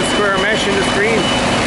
the square mesh in the screen.